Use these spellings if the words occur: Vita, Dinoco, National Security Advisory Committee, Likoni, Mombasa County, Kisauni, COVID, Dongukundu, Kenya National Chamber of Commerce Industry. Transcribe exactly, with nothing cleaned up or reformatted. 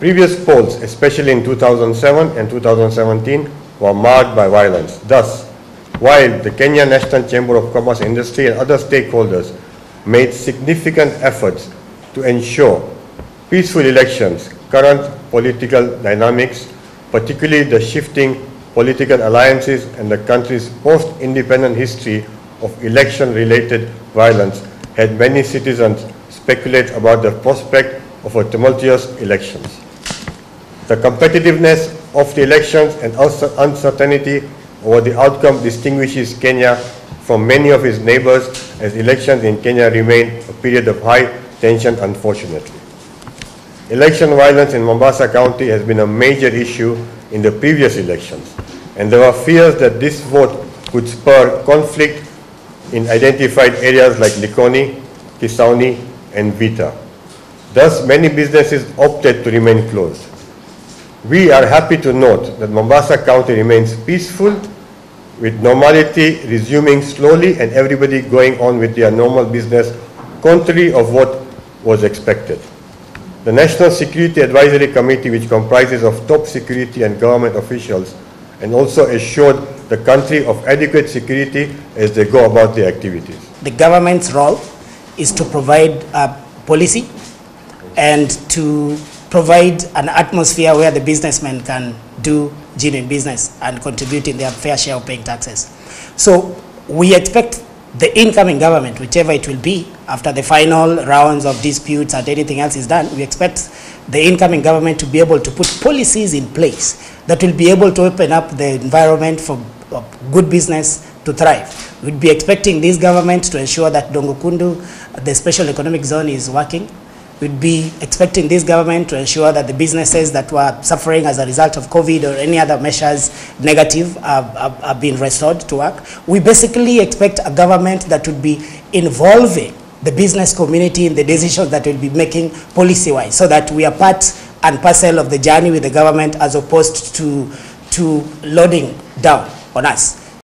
Previous polls, especially in two thousand seven and two thousand seventeen, were marked by violence. Thus, while the Kenya National Chamber of Commerce Industry and other stakeholders made significant efforts to ensure peaceful elections, current political dynamics, particularly the shifting political alliances and the country's post-independent history of election-related violence, had many citizens speculate about the prospect of a tumultuous elections. The competitiveness of the elections and uncertainty over the outcome distinguishes Kenya from many of its neighbors, as elections in Kenya remain a period of high tension, unfortunately. Election violence in Mombasa County has been a major issue in the previous elections, and there were fears that this vote could spur conflict in identified areas like Likoni, Kisauni, and Vita. Thus, many businesses opted to remain closed. We are happy to note that Mombasa County remains peaceful, with normality resuming slowly and everybody going on with their normal business, contrary of what was expected. The National Security Advisory Committee, which comprises of top security and government officials, and also assured the country of adequate security as they go about their activities. The government's role is to provide a policy and to provide an atmosphere where the businessmen can do genuine business and contribute in their fair share of paying taxes. So we expect the incoming government, whichever it will be, after the final rounds of disputes and anything else is done, we expect the incoming government to be able to put policies in place that will be able to open up the environment for good business to thrive. We'd be expecting this government to ensure that Dongukundu, the special economic zone, is working. We'd be expecting this government to ensure that the businesses that were suffering as a result of COVID or any other measures negative are, are, are being restored to work. We basically expect a government that would be involving the business community in the decisions that we'll be making policy-wise, so that we are part and parcel of the journey with the government as opposed to, to loading down on us.